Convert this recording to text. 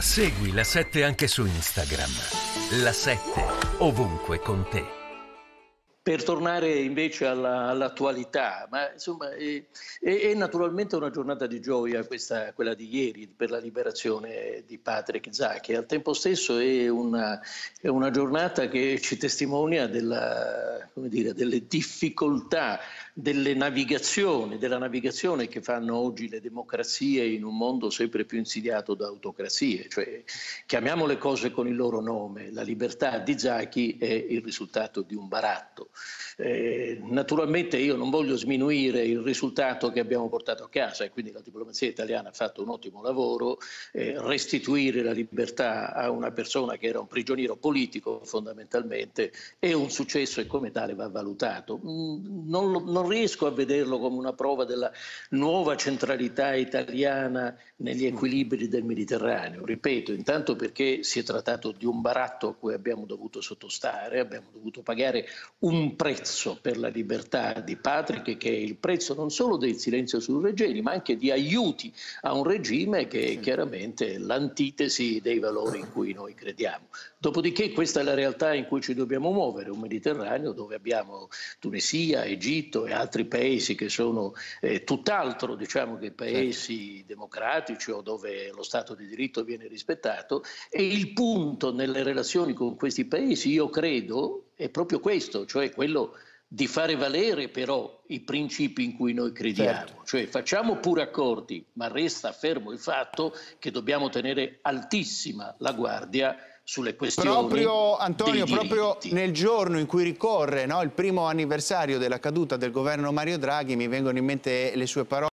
Segui La 7 anche su Instagram. La 7 ovunque con te. Per tornare invece all'attualità, ma insomma è naturalmente una giornata di gioia questa, quella di ieri, per la liberazione di Patrick Zaki. Al tempo stesso è una giornata che ci testimonia delle difficoltà della navigazione che fanno oggi le democrazie in un mondo sempre più insidiato da autocrazie. Cioè, chiamiamo le cose con il loro nome: la libertà di Zaki è il risultato di un baratto. Naturalmente io non voglio sminuire il risultato che abbiamo portato a casa, e quindi la diplomazia italiana ha fatto un ottimo lavoro. Restituire la libertà a una persona che era un prigioniero politico fondamentalmente è un successo e come tale va valutato. Non riesco a vederlo come una prova della nuova centralità italiana negli equilibri del Mediterraneo. Ripeto, intanto perché si è trattato di un baratto a cui abbiamo dovuto sottostare, abbiamo dovuto pagare un prezzo per la libertà di Patrick, che è il prezzo non solo del silenzio sul regime, ma anche di aiuti a un regime che è chiaramente l'antitesi dei valori in cui noi crediamo. Dopodiché questa è la realtà in cui ci dobbiamo muovere, un Mediterraneo dove abbiamo Tunisia, Egitto e altri paesi che sono tutt'altro, diciamo, che paesi democratici o dove lo Stato di diritto viene rispettato, e il punto nelle relazioni con questi paesi, io credo, è proprio questo, cioè quello di fare valere però i principi in cui noi crediamo, cioè facciamo pure accordi, ma resta fermo il fatto che dobbiamo tenere altissima la guardia sulle questioni. Proprio, Antonio, proprio nel giorno in cui ricorre, no, il primo anniversario della caduta del governo Mario Draghi, mi vengono in mente le sue parole.